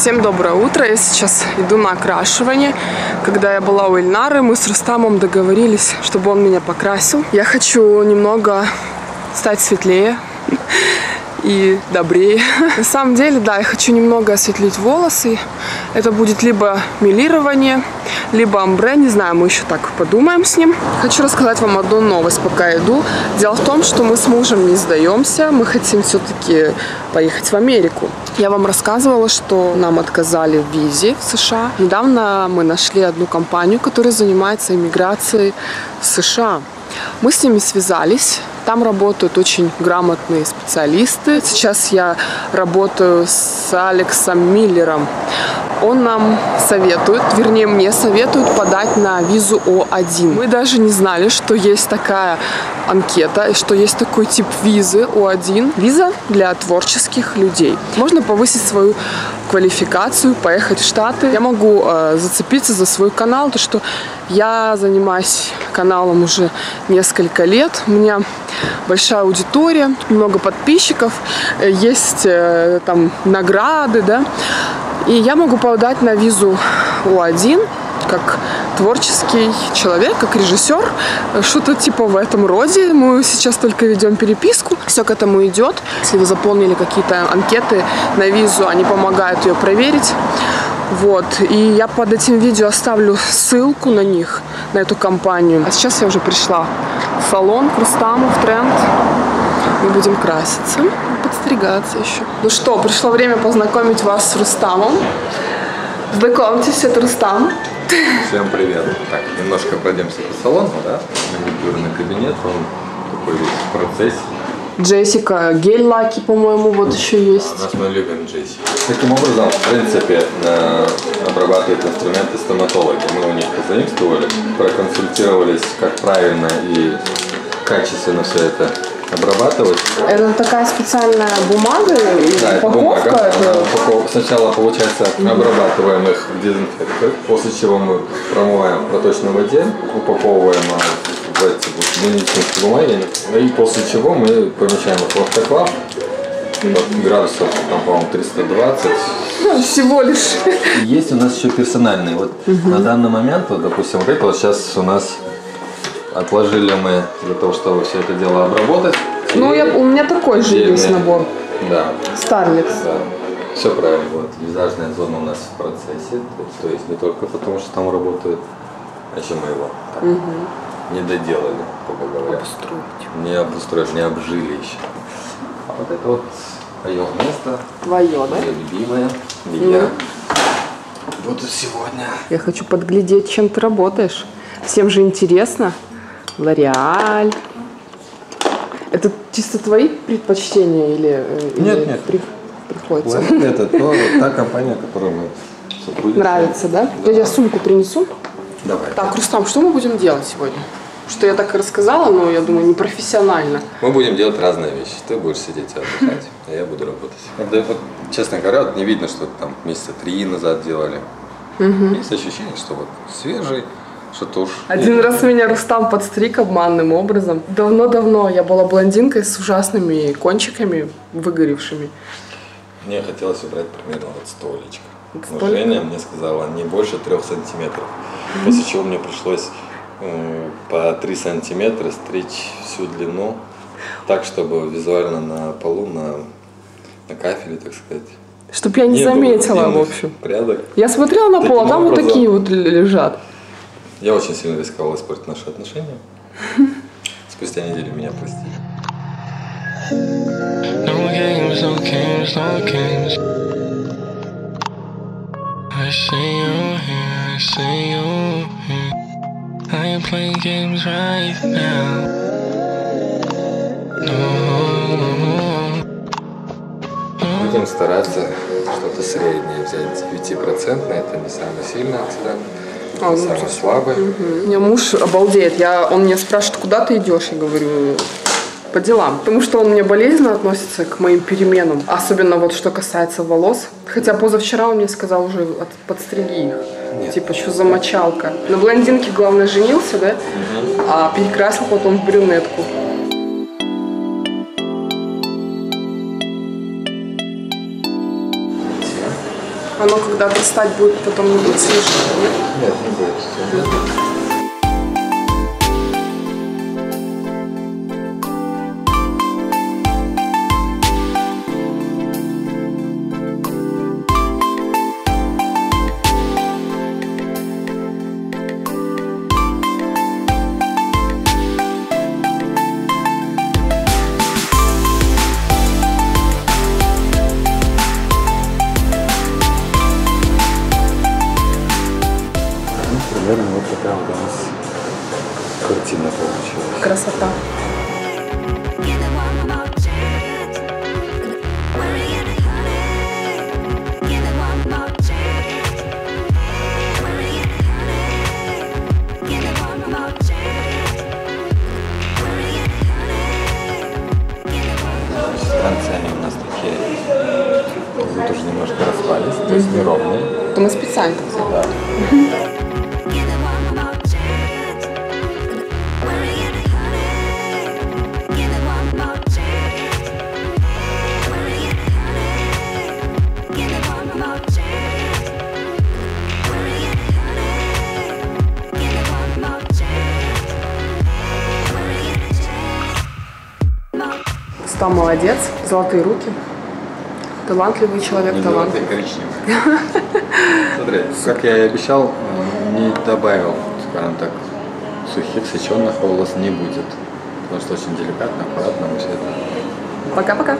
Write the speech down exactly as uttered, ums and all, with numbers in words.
Всем доброе утро. Я сейчас иду на окрашивание. Когда я была у Эльнары, мы с Рустамом договорились, чтобы он меня покрасил. Я хочу немного стать светлее и добрее. На самом деле, да, я хочу немного осветлить волосы. Это будет либо мелирование, либо амбре, не знаю, мы еще так подумаем с ним. Хочу рассказать вам одну новость, пока иду. Дело в том, что мы с мужем не сдаемся, мы хотим все-таки поехать в Америку. Я вам рассказывала, что нам отказали в визе в США. Недавно мы нашли одну компанию, которая занимается иммиграцией в США. Мы с ними связались. Там работают очень грамотные специалисты. Сейчас я работаю с Алексом Миллером. Он нам советует, вернее, мне советует подать на визу О один. Мы даже не знали, что есть такая анкета и что есть такой тип визы О один. Виза для творческих людей. Можно повысить свою квалификацию, поехать в Штаты. Я могу э, зацепиться за свой канал, то что я занимаюсь каналом уже несколько лет. У меня большая аудитория, много подписчиков, есть э, там награды, да. И я могу подать на визу О один как творческий человек, как режиссер, что-то типа в этом роде. Мы сейчас только ведем переписку, все к этому идет. Если вы заполнили какие-то анкеты на визу, они помогают ее проверить. Вот, и я под этим видео оставлю ссылку на них, на эту компанию. А сейчас я уже пришла в салон к Рустаму, в Тренд. Мы будем краситься, подстригаться еще. Ну что, пришло время познакомить вас с Рустамом. Знакомьтесь, это Рустам. Всем привет. Так, немножко пройдемся по салону, да? Маникюрный кабинет, он такой весь в процессе. Джессика, гель-лаки, по-моему, вот еще есть. У нас мы любим Джессику. Таким образом, в принципе, обрабатывают инструменты стоматологи. Мы у них позаимствовали, проконсультировались, как правильно и качественно все это обрабатывать. Это такая специальная бумага, да, упаковка? Бумага. Это... Упаков... Сначала, получается, mm-hmm. обрабатываем их в дезинфекторе, после чего мы промываем в проточной воде, упаковываем в эти вот медицинские бумаги, и после чего мы помещаем их в автоклав. Mm-hmm. Градусов, там, по-моему, триста двадцать. Всего лишь. Есть у нас еще персональные. Вот mm-hmm. на данный момент, вот, допустим, вот это вот сейчас у нас... Отложили мы для того, чтобы все это дело обработать. Ну, я, у меня такой же есть набор. Да. Starlinks. Да. Все правильно. Вот. Визажная зона у нас в процессе. То есть не только потому, что там работает, а еще мы его так, угу. не доделали, грубо говоря. Обустроить. Не обустроили, не обжили еще. А вот это вот твое место. Твое, да? Мое любимое. И ну. я буду сегодня. Я хочу подглядеть, чем ты работаешь. Всем же интересно. Лореаль. Это чисто твои предпочтения или, нет, или нет. При, приходится? Нет, это вот та компания, которую мы сотрудничаем. Нравится, да? да? Я сумку принесу. Давай. Так, Рустам, что мы будем делать сегодня? Что я так и рассказала, но я думаю, непрофессионально. Мы будем делать разные вещи. Ты будешь сидеть и отдыхать, а я буду работать. Да, вот, честно говоря, вот не видно, что там месяца три назад делали. Угу. Есть ощущение, что вот свежий. Что-то уж... Один и... раз меня Рустам подстриг обманным образом. Давно-давно я была блондинкой с ужасными кончиками, выгоревшими. Мне хотелось убрать примерно вот столечко. Но Женя мне сказала, не больше трех сантиметров. Mm-hmm. После чего мне пришлось э, по три сантиметра стричь всю длину. Так, чтобы визуально на полу, на, на кафеле, так сказать. Чтоб я не, не заметила, в общем. Порядок. Я смотрела на пол, а там образом... вот такие вот лежат. Я очень сильно рисковал испортить наши отношения. Спустя неделю меня простили. Будем стараться что-то среднее взять. девять процентов, это не самый сильный акцент. А, Самый слабый. Угу. У меня муж обалдеет. Я, он меня спрашивает, куда ты идешь? Я говорю, по делам. Потому что он мне болезненно относится к моим переменам. Особенно вот что касается волос. Хотя позавчера он мне сказал уже, подстриги их. Нет. Типа, что за мочалка. На блондинке, главное, женился, да? Угу. А перекрасил потом в брюнетку. оно когда вырастать будет, потом не будет слишком, нет? Нет, не будет. Нет. Красота. Станции, они у нас такие, вот уже немножко распались, то есть неровные. То мы специально так сделали. Там молодец, золотые руки, талантливый человек, не талантливый. Коричневый. Смотри, как я и обещал, не добавил, скажем так, сухих, сеченных волос не будет, потому что очень деликатно, аккуратно. Пока-пока.